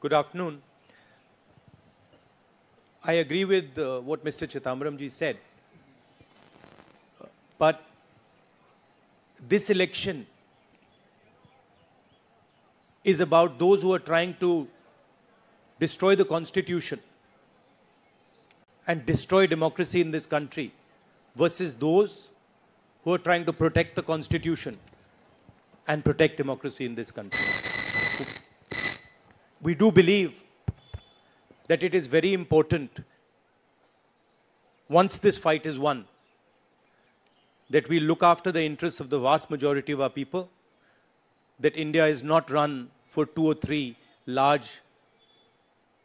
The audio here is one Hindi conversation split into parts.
Good afternoon. I agree with what Mr. Chhatamramji said, but this election is about those who are trying to destroy the Constitution and destroy democracy in this country versus those who are trying to protect the Constitution and protect democracy in this country. We do believe that it is very important, once this fight is won, that we look after the interests of the vast majority of our people, that India is not run for 2 or 3 large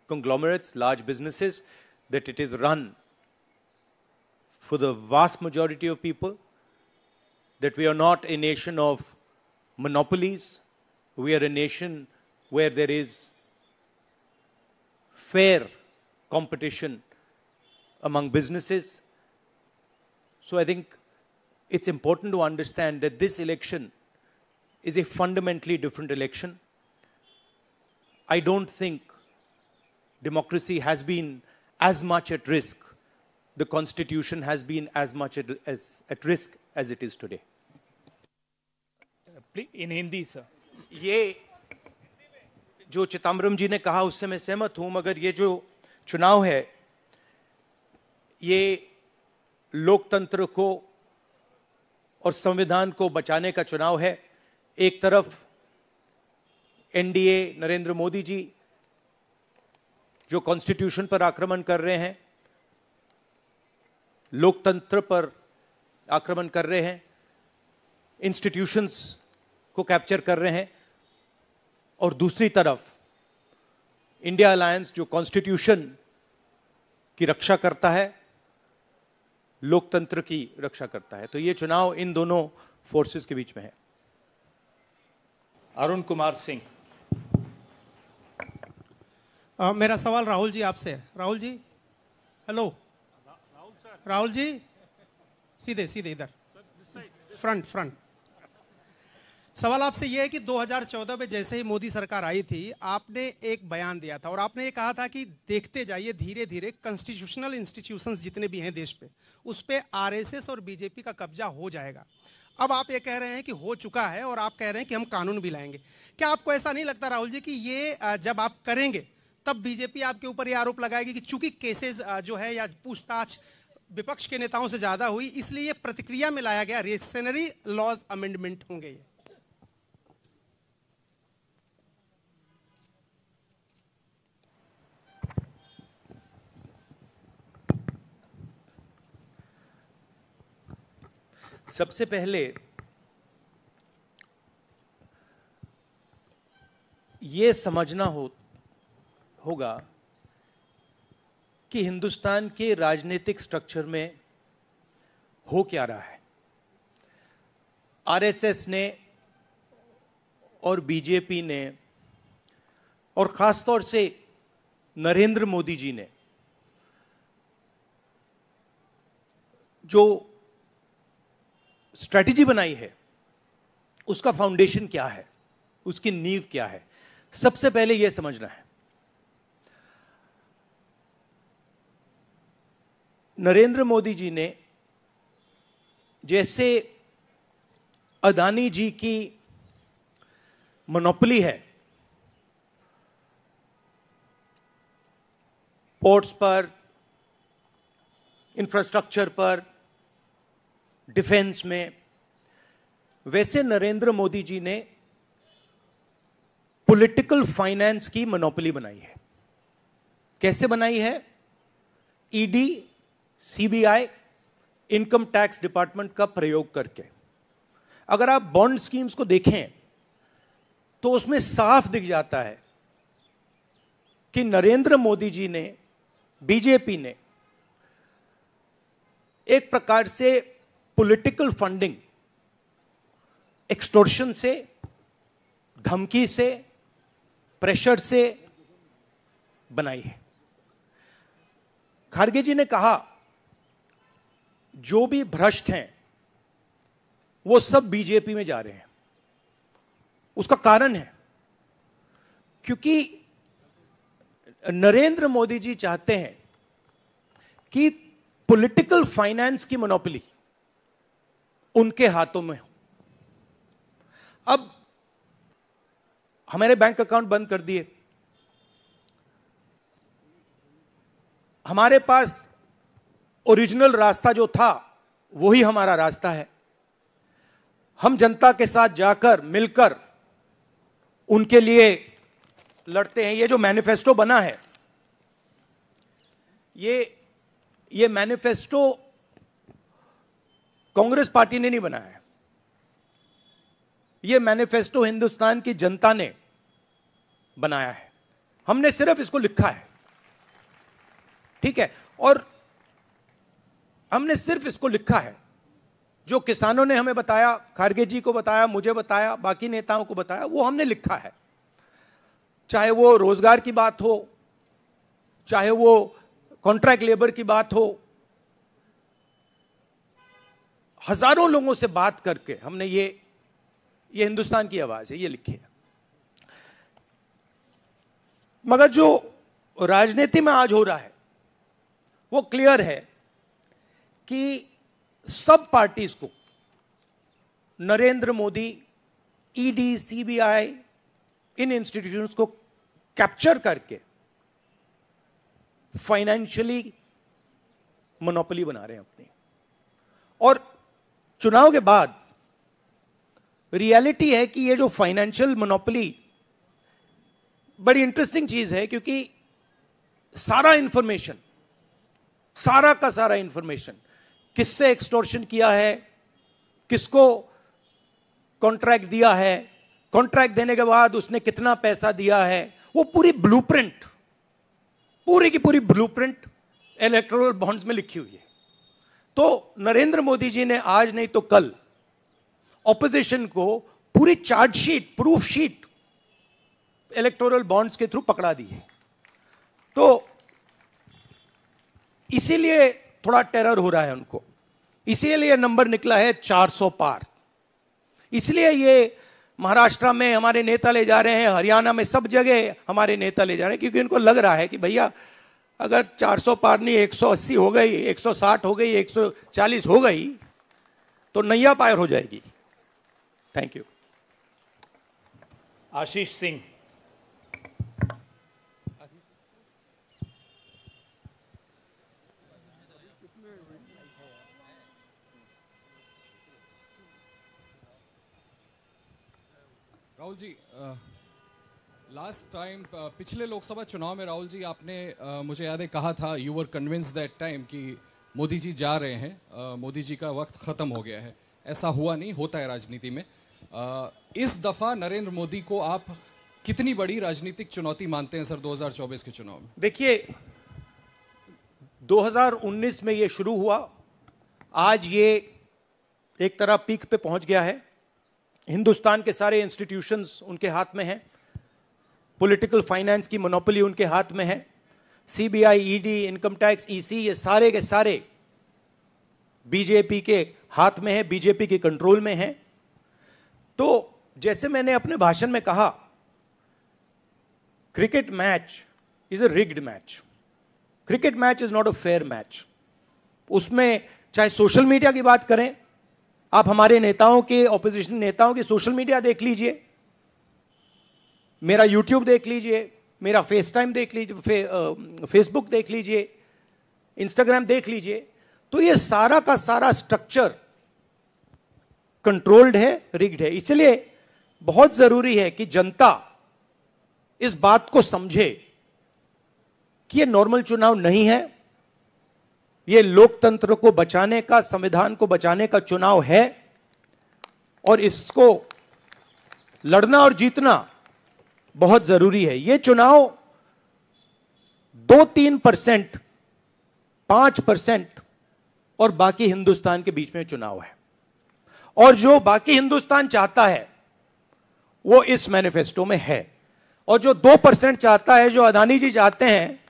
conglomerates, large businesses, that it is run for the vast majority of people, that we are not a nation of monopolies, we are a nation where there is fair competition among businesses. So I think it's important to understand that this election is a fundamentally different election. I don't think democracy has been as much at risk, the Constitution has been as much at risk as it is today. In Hindi, sir. ये जो चिदम्बरम जी ने कहा उससे मैं सहमत हूं, मगर ये जो चुनाव है ये लोकतंत्र को और संविधान को बचाने का चुनाव है। एक तरफ एनडीए नरेंद्र मोदी जी जो कॉन्स्टिट्यूशन पर आक्रमण कर रहे हैं, लोकतंत्र पर आक्रमण कर रहे हैं, इंस्टीट्यूशंस को कैप्चर कर रहे हैं, और दूसरी तरफ इंडिया अलायंस जो कॉन्स्टिट्यूशन की रक्षा करता है, लोकतंत्र की रक्षा करता है। तो ये चुनाव इन दोनों फोर्सेस के बीच में है। अरुण कुमार सिंह। मेरा सवाल राहुल जी आपसे है। Rahul ji, hello Rahul sir. राहुल जी सीधे सीधे इधर फ्रंट फ्रंट। सवाल आपसे यह है कि 2014 में जैसे ही मोदी सरकार आई थी आपने एक बयान दिया था और आपने ये कहा था कि देखते जाइए धीरे धीरे कॉन्स्टिट्यूशनल इंस्टीट्यूशंस जितने भी हैं देश पे, उस पे आरएसएस और बीजेपी का कब्जा हो जाएगा। अब आप ये कह रहे हैं कि हो चुका है और आप कह रहे हैं कि हम कानून भी लाएंगे। क्या आपको ऐसा नहीं लगता राहुल जी कि ये जब आप करेंगे तब बीजेपी आपके ऊपर ये आरोप लगाएगी कि चूंकि केसेस जो है या पूछताछ विपक्ष के नेताओं से ज्यादा हुई इसलिए प्रतिक्रिया में लाया गया रिएक्शनरी लॉज अमेंडमेंट होंगे? ये सबसे पहले ये समझना होगा कि हिंदुस्तान के राजनीतिक स्ट्रक्चर में हो क्या रहा है। आरएसएस ने और बीजेपी ने और खासतौर से नरेंद्र मोदी जी ने जो स्ट्रैटेजी बनाई है उसका फाउंडेशन क्या है, उसकी नींव क्या है, सबसे पहले यह समझना है। नरेंद्र मोदी जी ने जैसे अदानी जी की मोनोपोली है पोर्ट्स पर, इंफ्रास्ट्रक्चर पर, डिफेंस में, वैसे नरेंद्र मोदी जी ने पॉलिटिकल फाइनेंस की मोनोपोली बनाई है। कैसे बनाई है? ED, CBI, income tax department का प्रयोग करके। अगर आप बॉन्ड स्कीम्स को देखें तो उसमें साफ दिख जाता है कि नरेंद्र मोदी जी ने, बीजेपी ने एक प्रकार से पॉलिटिकल फंडिंग एक्सटॉर्शन से, धमकी से, प्रेशर से बनाई है। खारगे जी ने कहा जो भी भ्रष्ट हैं वो सब बीजेपी में जा रहे हैं। उसका कारण है क्योंकि नरेंद्र मोदी जी चाहते हैं कि पॉलिटिकल फाइनेंस की मोनोपोली उनके हाथों में हो। अब हमारे बैंक अकाउंट बंद कर दिए, हमारे पास ओरिजिनल रास्ता जो था वही हमारा रास्ता है। हम जनता के साथ जाकर मिलकर उनके लिए लड़ते हैं। ये जो मैनिफेस्टो बना है, ये मैनिफेस्टो कांग्रेस पार्टी ने नहीं बनाया है। ये मैनिफेस्टो हिंदुस्तान की जनता ने बनाया है, हमने सिर्फ इसको लिखा है, ठीक है। और हमने सिर्फ इसको लिखा है, जो किसानों ने हमें बताया, खारगे जी को बताया, मुझे बताया, बाकी नेताओं को बताया, वो हमने लिखा है। चाहे वो रोजगार की बात हो, चाहे वो कॉन्ट्रैक्ट लेबर की बात हो, हजारों लोगों से बात करके हमने ये हिंदुस्तान की आवाज है, ये लिखी है। मगर जो राजनीति में आज हो रहा है वो क्लियर है कि सब पार्टीज को नरेंद्र मोदी ईडी, सीबीआई, इन इंस्टीट्यूशंस को कैप्चर करके फाइनेंशियली मोनोपोली बना रहे हैं अपनी। और चुनाव के बाद रियलिटी है कि ये जो फाइनेंशियल मोनोपोली बड़ी इंटरेस्टिंग चीज है, क्योंकि सारा का सारा इंफॉर्मेशन किससे एक्सटॉर्शन किया है, किसको कॉन्ट्रैक्ट दिया है, कॉन्ट्रैक्ट देने के बाद उसने कितना पैसा दिया है, वो पूरी ब्लूप्रिंट, पूरी की पूरी ब्लूप्रिंट इलेक्टोरल बॉन्ड्स में लिखी हुई है। तो नरेंद्र मोदी जी ने आज नहीं तो कल ऑपोजिशन को पूरी chargesheet, proof sheet electoral bonds के थ्रू पकड़ा दी है। तो इसीलिए थोड़ा टेरर हो रहा है उनको, इसीलिए नंबर निकला है 400 पार। इसलिए ये महाराष्ट्र में हमारे नेता ले जा रहे हैं, हरियाणा में सब जगह हमारे नेता ले जा रहे हैं, क्योंकि उनको लग रहा है कि भैया अगर 400 पार नहीं 180 हो गई, 160 हो गई, 140 हो गई तो नैया पार हो जाएगी। Thank you. Ashish Singh. Rahul ji, last time पिछले लोकसभा चुनाव में राहुल जी आपने मुझे याद है कहा था, you were convince that time कि मोदी जी जा रहे हैं, मोदी जी का वक्त ख़त्म हो गया है। ऐसा हुआ नहीं, होता है राजनीति में। इस दफ़ा नरेंद्र मोदी को आप कितनी बड़ी राजनीतिक चुनौती मानते हैं सर 2024 के चुनाव में? देखिए, 2019 में ये शुरू हुआ, आज ये एक तरह पीक पे पहुंच गया है। हिंदुस्तान के सारे इंस्टीट्यूशंस उनके हाथ में हैं, पॉलिटिकल फाइनेंस की मोनोपोली उनके हाथ में है, CBI, ED, income tax, EC, ये सारे के सारे बीजेपी के हाथ में है, बीजेपी के कंट्रोल में है। तो जैसे मैंने अपने भाषण में कहा, cricket match is a rigged match, cricket match is not a fair match. उसमें चाहे सोशल मीडिया की बात करें, आप हमारे नेताओं के, ऑपोजिशन नेताओं के सोशल मीडिया देख लीजिए, मेरा यूट्यूब देख लीजिए, मेरा फेस टाइम देख लीजिए, फेसबुक देख लीजिए, इंस्टाग्राम देख लीजिए। तो ये सारा का सारा स्ट्रक्चर कंट्रोल्ड है, रिग्ड है। इसलिए बहुत जरूरी है कि जनता इस बात को समझे कि ये नॉर्मल चुनाव नहीं है, ये लोकतंत्र को बचाने का, संविधान को बचाने का चुनाव है, और इसको लड़ना और जीतना बहुत जरूरी है। ये चुनाव 2-3%, 5% और बाकी हिंदुस्तान के बीच में चुनाव है। और जो बाकी हिंदुस्तान चाहता है वो इस मैनिफेस्टो में है, और जो 2% चाहता है, जो अडानी जी चाहते हैं,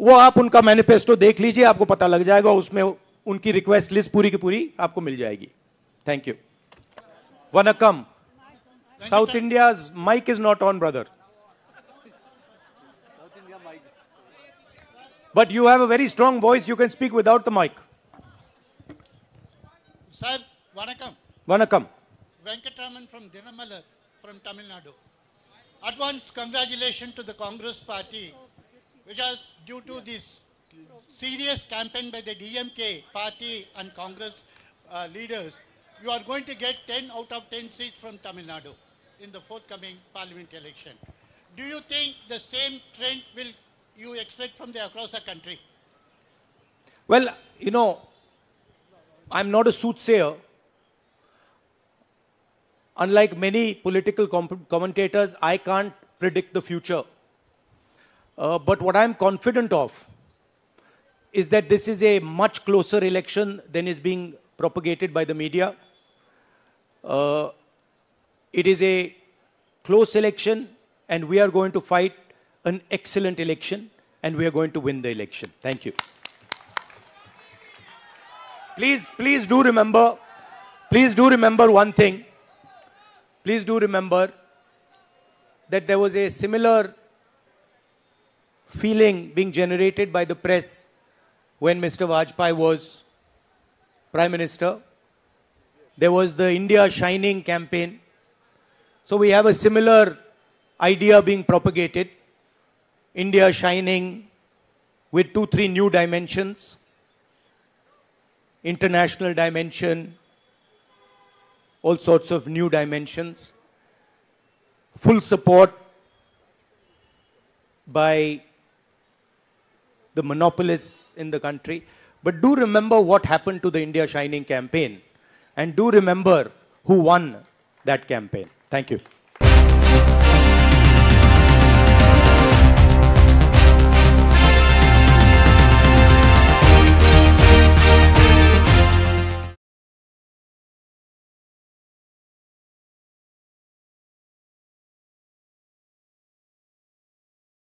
वो आप उनका मैनिफेस्टो देख लीजिए, आपको पता लग जाएगा, उसमें उनकी रिक्वेस्ट लिस्ट पूरी की पूरी आपको मिल जाएगी। Thank you. वनकम। South India's mic is not on, brother. South India mic. But you have a very strong voice. You can speak without the mic. Sir, Vanakkam. Vanakkam. Venkatraman from Dinamalar, from Tamil Nadu. Advance congratulations to the Congress party, which has, due to this serious campaign by the DMK party and Congress leaders, you are going to get 10 out of 10 seats from Tamil Nadu in the forthcoming parliament election. Do you think the same trend will you expect from the across the country? Well, you know, I'm not a soothsayer. Unlike many political commentators, I can't predict the future. But what I'm confident of is that this is a much closer election than is being propagated by the media. It is a close election, and we are going to fight an excellent election, and we are going to win the election. Thank you. Please do remember one thing. Please do remember that there was a similar feeling being generated by the press when Mr. Vajpayee was Prime Minister. There was the India Shining campaign. So we have a similar idea being propagated. India shining with 2-3 new dimensions. International dimension, all sorts of new dimensions. Full support by the monopolists in the country. But do remember what happened to the India Shining campaign. And do remember who won that campaign. Thank you.